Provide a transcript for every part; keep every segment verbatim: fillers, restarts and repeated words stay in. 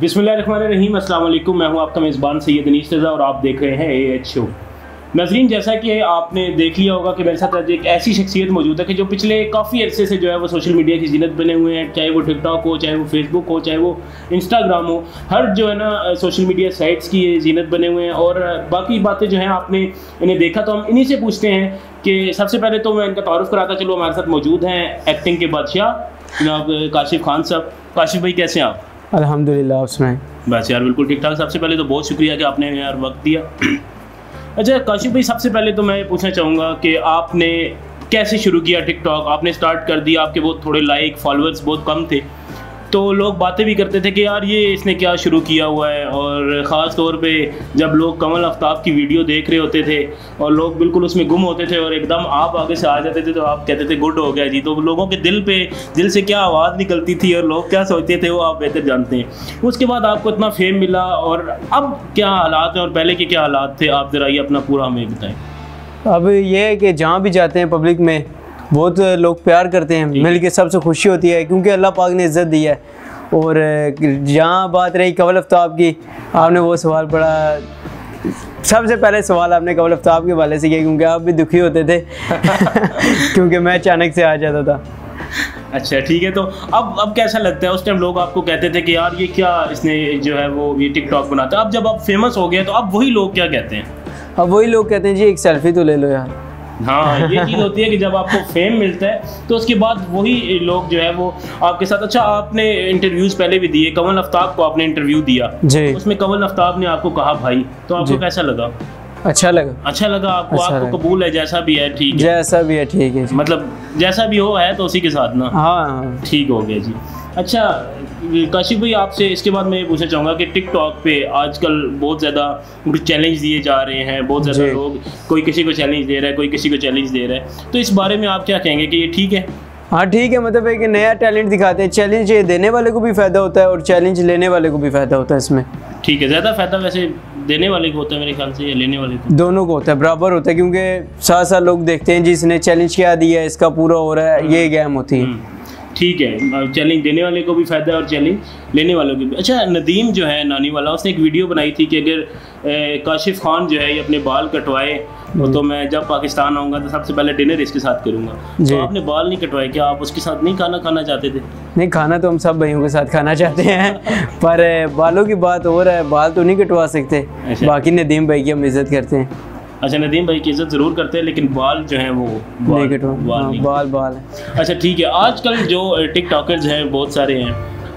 बिस्मिल्लाहिर्रहमानिर्रहीम, अस्सलाम वालेकुम। मैं हूं आपका मेज़बान सैयद अनीस और आप देख रहे हैं ए एच शो। नजरीन, जैसा कि आपने देख लिया होगा कि मेरे साथ आज एक ऐसी शख्सियत मौजूद है कि जो पिछले काफ़ी अरसे से जो है वो सोशल मीडिया की जीनत बने हुए हैं, चाहे वो टिकटॉक हो, चाहे वो फेसबुक हो, चाहे वो इंस्टाग्राम हो, हर जो है ना सोशल मीडिया साइट्स की जीनत बने हुए हैं। और बाकी बातें जो हैं आपने इन्हें देखा, तो हम इन्हीं से पूछते हैं कि सबसे पहले तो मैं इनका तारुफ कराता चलो। हमारे साथ मौजूद हैं एक्टिंग के बादशाह जनाब काशिफ खान साहब। काशिफ भाई, कैसे हैं आप? अल्हम्दुलिल्लाह, उसमें बस यार बिल्कुल ठीक ठाक। सबसे पहले तो बहुत शुक्रिया कि आपने यार वक्त दिया। अच्छा काशिफ भाई, सबसे पहले तो मैं पूछना चाहूँगा कि आपने कैसे शुरू किया? टिकटॉक आपने स्टार्ट कर दिया, आपके बहुत थोड़े लाइक फॉलोअर्स बहुत कम थे, तो लोग बातें भी करते थे कि यार ये इसने क्या शुरू किया हुआ है। और ख़ास तौर पे जब लोग कमल आफ्ताब की वीडियो देख रहे होते थे और लोग बिल्कुल उसमें गुम होते थे और एकदम आप आगे से आ जाते थे तो आप कहते थे गुड हो गया जी, तो लोगों के दिल पे दिल से क्या आवाज़ निकलती थी और लोग क्या सोचते थे वो आप बेहतर जानते हैं। उसके बाद आपको इतना फेम मिला और अब क्या हालात हैं और पहले के क्या हालात थे, आप ज़रा ये अपना पूरा हमें बताएं। अब ये है कि जहाँ भी जाते हैं पब्लिक में बहुत लोग प्यार करते हैं, मिल के सबसे खुशी होती है क्योंकि अल्लाह पाक ने इज़्ज़त दी है। और जहाँ बात रही कमल आफ्ताब की, आपने वो सवाल पड़ा, सबसे पहले सवाल आपने कमल आफ्ताब के वाले से किया क्योंकि आप भी दुखी होते थे क्योंकि मैं अचानक से आ जाता था। अच्छा ठीक है, तो अब अब कैसा लगता है? उस टाइम लोग आपको कहते थे कि यार ये क्या इसने जो है वो ये टिकटॉक बनाता है, अब जब आप फेमस हो गए तो अब वही लोग क्या कहते हैं? अब वही लोग कहते हैं जी एक सेल्फ़ी तो ले लो यार। हाँ, ये चीज़ होती है कि जब आपको फेम मिलता है तो उसके बाद वही लोग जो है वो आपके साथ। अच्छा, आपने इंटरव्यूज़ पहले भी दिए, कमल आफ्ताब को आपने इंटरव्यू दिया, उसमें कमल आफ्ताब ने आपको कहा भाई, तो आपको कैसा लगा? अच्छा लगा, अच्छा लगा आपको, अच्छा आपको कबूल है जैसा भी है? ठीक है, जैसा भी है ठीक है, मतलब जैसा भी हो है तो उसी के साथ ना। हाँ ठीक हो गया जी। अच्छा काशिफ भाई, आपसे इसके बाद मैं ये पूछना चाहूँगा कि टिकटॉक पे आजकल बहुत ज़्यादा चैलेंज दिए जा रहे हैं, बहुत ज़्यादा लोग, कोई किसी को चैलेंज दे रहा है, कोई किसी को चैलेंज दे रहा है, तो इस बारे में आप क्या कहेंगे कि ये ठीक है? हाँ ठीक है, मतलब एक नया टैलेंट दिखाते हैं, चैलेंज देने वाले को भी फ़ायदा होता है और चैलेंज लेने वाले को भी फ़ायदा होता है इसमें। ठीक है, ज़्यादा फ़ायदा वैसे देने वाले को होता है मेरे ख्याल से, या लेने वाले को? दोनों को होता है, बराबर होता है, क्योंकि साथ साथ लोग देखते हैं जिसने चैलेंज क्या दिया है इसका पूरा हो रहा है, ये गेम होती है। ठीक है, चैलेंज देने वाले को भी फ़ायदा है और चैलेंज लेने वालों को भी। अच्छा, नदीम जो है नानी वाला, उसने एक वीडियो बनाई थी कि अगर ए, काशिफ खान जो है ये अपने बाल कटवाए तो मैं जब पाकिस्तान आऊँगा तो सबसे पहले डिनर इसके साथ करूँगा, तो आपने बाल नहीं कटवाए, क्या आप उसके साथ नहीं खाना खाना चाहते थे? नहीं, खाना तो हम सब भाइयों के साथ खाना चाहते हैं पर बालों की बात हो रहा है, बाल तो नहीं कटवा सकते। बाकी नदीम भाई की हम इज़्ज़त करते हैं। अच्छा, नदीम भाई की इज़्ज़त ज़रूर करते हैं लेकिन बाल जो हैं वो बाल नहीं, बाल, नहीं। बाल बाल है। अच्छा ठीक है, आजकल जो टिकटॉकर्स हैं बहुत सारे हैं,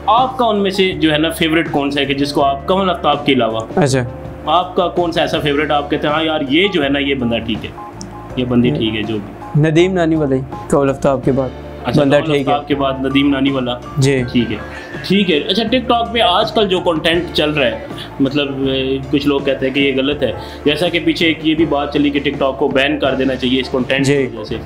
आपका उनमें से जो है ना फेवरेट कौन सा है कि जिसको आप कमल आफ्ताब के अलावा, अच्छा आपका कौन सा ऐसा फेवरेट आप कहते हैं हाँ यार ये जो है ना ये बंदा ठीक है, ये बंदी ठीक है? जो भी नदीम नानी वाला, कमल आफ्ताब के बाद। अच्छा, बंदा ठीक है आपके बाद नदीम नानी वाला जी, ठीक है ठीक है। अच्छा, टिकटॉक पे आजकल जो कंटेंट चल रहा है, मतलब कुछ लोग कहते हैं कि ये गलत है, जैसा कि पीछे एक ये भी बात चली कि टिकटॉक को बैन कर देना चाहिए इस कंटेंट की वजह से,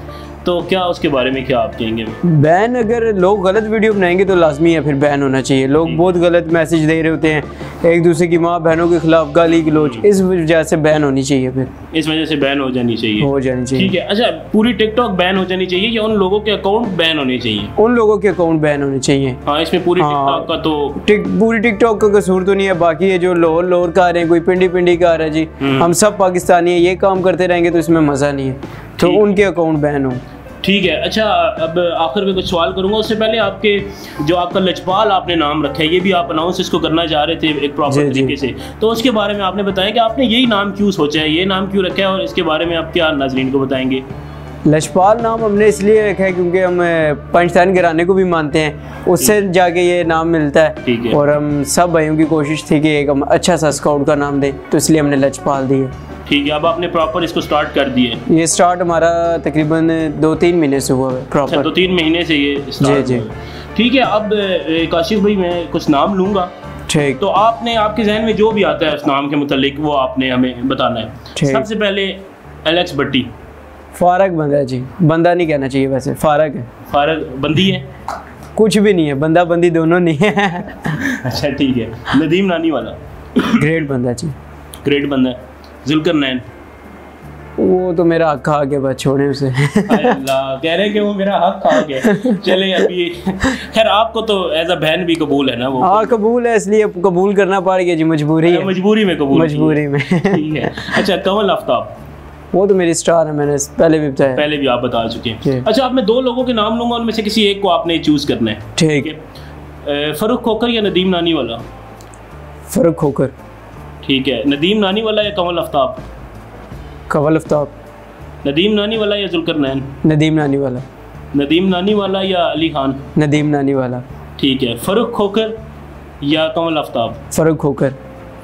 तो क्या उसके बारे में क्या आप कहेंगे? बैन, अगर लोग गलत वीडियो बनाएंगे तो लाजमी है फिर बैन होना चाहिए। लोग बहुत गलत मैसेज दे रहे होते हैं, एक दूसरे की माँ बहनों के खिलाफ गाली गलौज, इस वजह से बैन होनी चाहिए, फिर इस वजह से बैन हो जानी चाहिए, हो जानी चाहिए। ठीक है, अच्छा पूरी टिकटॉक बैन हो जानी चाहिए या उन लोगों के अकाउंट बैन होने चाहिए? उन लोगों के अकाउंट बैन होने चाहिए। हाँ, इसमें पूरी टिकटॉक का तो पूरी टिकटॉक का कसूर तो नहीं है, बाकी ये जो लाहौर लाहौर का आ रहे हैं, कोई पिंडी पिंडी का आ रहा है जी, हम सब पाकिस्तानी है, ये काम करते रहेंगे तो इसमें मज़ा नहीं है, तो उनके अकाउंट बैन हो। ठीक है, अच्छा अब आखिर में कुछ सवाल करूंगा, उससे पहले आपके जो आपका लचपाल आपने नाम रखा है, ये भी आप अनाउंस इसको करना चाह रहे थे एक प्रॉपर तरीके से, तो उसके बारे में आपने बताया कि आपने यही नाम क्यों सोचा है, ये नाम क्यों रखा है और इसके बारे में आप क्या नाज़रीन को बताएंगे? लचपाल नाम हमने इसलिए रखा है क्योंकि हम पाकिस्तान घराने को भी मानते हैं, उससे जाके ये नाम मिलता है, है। और हम सब भाइयों की कोशिश थी कि एक हम अच्छा सा स्काउट का नाम दें, तो इसलिए हमने लचपाल दिया। ठीक है, अब आपने प्रॉपर इसको स्टार्ट कर दिए? ये स्टार्ट हमारा तकरीबन दो तीन महीने से हुआ है प्रॉपर। अच्छा, दो तीन महीने से ये स्टार्ट? जी जी। ठीक है, अब काशिफ भाई मैं कुछ नाम लूँगा, ठीक, तो आपने आपके जहन में जो भी आता है उस नाम के मुतालिक वो आपने हमें बताना है। सबसे पहले एलेक्स बट्टी। फारक बंदा है जी, बंदा नहीं कहना चाहिए वैसे, फारक है। फारक बंदी है? कुछ भी नहीं है, बंदा बंदी दोनों नहीं है। अच्छा ठीक है, नदीम नानी वाला। ग्रेट बंदा जी, ग्रेट बंदा है। जुल्करनैन। वो तो मेरा हक खा गया, बस छोड़े उसे। अल्लाह कह रहे कि वो मेरा हक खा गया। चले अभी खैर आपको तो एज अ बहन भी कबूल है ना वो? हाँ कबूल है, इसलिए कबूल करना पड़ गया जी, मजबूरी है। मजबूरी में कबूल, मजबूरी में। ठीक है। अच्छा कमल आफ्ताब वो तो मेरी स्टार है, मैंने पहले भी बताया, पहले भी आप बता चुके हैं। अच्छा अब मैं दो लोगों के नाम लूंगा, उनमें से किसी एक को आपने चूज करना है, ठीक है? फरूख खोखर या नदीम नानी वाला? फरूख खोखर। ठीक है। नदीम नानी वाला या कमल आफ्ताब? कमल आफ्ताब। नदीम नानी वाला या जुल्करनैन? नदीम नानी वाला। नदीम नानी वाला या अली खान? नदीम नानी वाला। ठीक है। फरूख खोखर या कमल आफ्ताब? फरूख खोखर।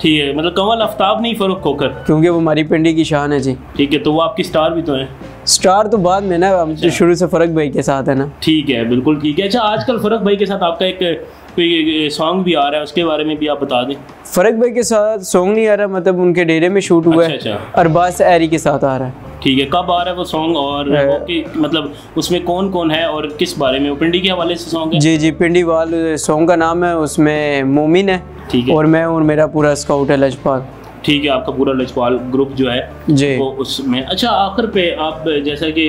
ठीक है, मतलब कमल आफ्ताब नहीं फरूख खोखर, क्योंकि वो हमारी पिंडी की शान है जी। ठीक है, तो वो आपकी स्टार भी तो है। स्टार तो बाद में ना, जो शुरू से फरूख भाई के साथ है ना। ठीक है, बिल्कुल ठीक है। अच्छा आजकल फरूख भाई के साथ आपका एक सॉन्ग भी आ रहा है, उसके बारे में भी आप बता दें। फरूख भाई के साथ सॉन्ग नहीं आ रहा, मतलब उनके डेरे में शूट हुआ है। अच्छा, अच्छा। अरबाज एरी के साथ आ रहा है। ठीक है, कब आ रहा है वो सॉन्ग और मतलब उसमें कौन कौन है और किस बारे में? वो पिंडी के हवाले से सॉन्ग है जी। जी पिंडी वाल सॉन्ग का नाम है, उसमें मोमिन है, ठीक है, और मैं और मेरा पूरा स्काउट है लचपाल। ठीक है, आपका पूरा लचपाल ग्रुप जो है वो उसमें। अच्छा आखिर पे आप जैसा कि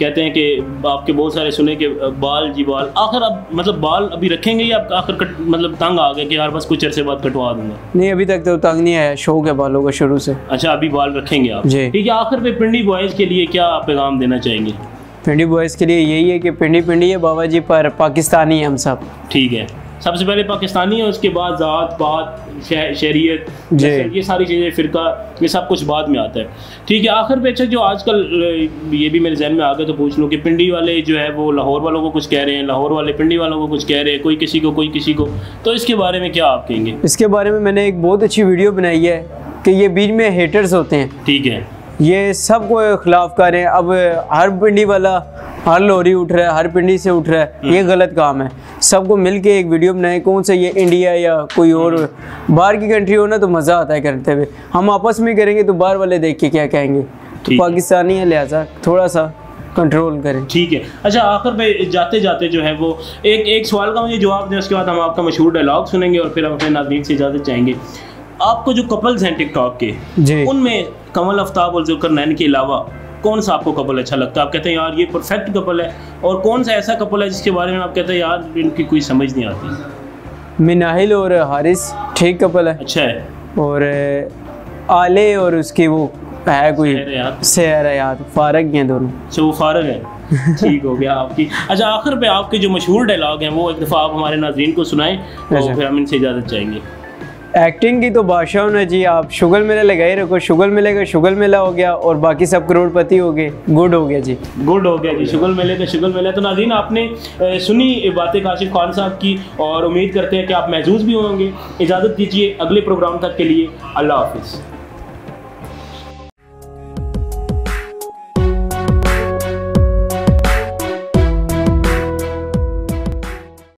कहते हैं कि आपके बहुत सारे सुने के बाल जी बाल, आखिर आप मतलब बाल अभी रखेंगे या आप आखिर कट, मतलब तंग आ गए कि यार बस कुछ अरसे बाद कटवा दूंगा? नहीं अभी तक तो तंग नहीं आया, शौक है बालों का शुरू से। अच्छा अभी बाल रखेंगे आप, ठीक है। आखिर पे पिंडी बॉयज़ के लिए क्या आप पैगाम देना चाहेंगे? पिंडी बॉयज़ के लिए यही है कि पिंडी पिंडी है बाबा जी, पर पाकिस्तानी है हम सब। ठीक है, सबसे पहले पाकिस्तानी है, उसके बाद जात पात शहरियत शे, ये सारी चीज़ें फ़िरका ये सब कुछ बाद में आता है। ठीक है, आखिर पे अच्छा जो आजकल ये भी मेरे जहन में आ गया तो पूछ लूँ कि पिंडी वाले जो है वो लाहौर वालों को कुछ कह रहे हैं, लाहौर वाले पिंडी वालों को कुछ कह रहे हैं, कोई किसी को कोई किसी को, तो इसके बारे में क्या आप कहेंगे? इसके बारे में मैंने एक बहुत अच्छी वीडियो बनाई है कि ये बीच में हेटर्स होते हैं, ठीक है, ये सब को खिलाफ कर रहे हैं। अब हर पिंडी वाला हर लोरी उठ रहा है, हर पिंडी से उठ रहा है, ये गलत काम है। सबको मिलके एक वीडियो बनाए, कौन सा ये इंडिया या कोई और बाहर की कंट्री हो ना, तो मज़ा आता है करते हुए। हम आपस में करेंगे तो बाहर वाले देख के क्या कहेंगे, तो पाकिस्तानी है लिहाजा थोड़ा सा कंट्रोल करें। ठीक है। अच्छा आखिर पे जाते जाते जो है वो एक एक सवाल का मुझे जवाब दें, उसके बाद हम आपका मशहूर डायलॉग सुनेंगे और फिर हम अपने नाज़रीन से इजाज़त चाहेंगे। आपको जो कपल्स हैं टिकटॉक के, उनमें कमल आफ्ताब और जुल्करनैन के अलावा कौन सा आपको कपल अच्छा लगता है, आप कहते हैं यार ये परफेक्ट कपल है, और कौन सा ऐसा कपल है जिसके बारे में आप कहते हैं यार इनकी कोई समझ नहीं आती? मिनाहिल और हारिस ठीक कपल है, अच्छा है, और आले और उसकी वो है कोई सैर है यार, फारग हैं दोनों। अच्छा वो फारग है, ठीक हो गया आपकी। अच्छा आखिर पे आपके जो मशहूर डायलॉग हैं वो एक दफ़ा आप हमारे नाज़रीन को सुनाएं और फिर हम इनसे इजाज़त चाहेंगे। एक्टिंग की तो बादशाह ना जी, आप शुगर मेला लगाए रखो, शुगर मिलेगा शुगर मेला हो गया और बाकी सब करोड़पति हो गए, गुड हो गया जी, गुड हो गया जी, शुगर मेले का शुगर मेला। तो नाज़रीन आपने सुनी बातें काशिफ खान साहब की और उम्मीद करते हैं कि आप महजूज भी होंगे। इजाज़त दीजिए अगले प्रोग्राम तक के लिए, अल्लाह हाफिज़।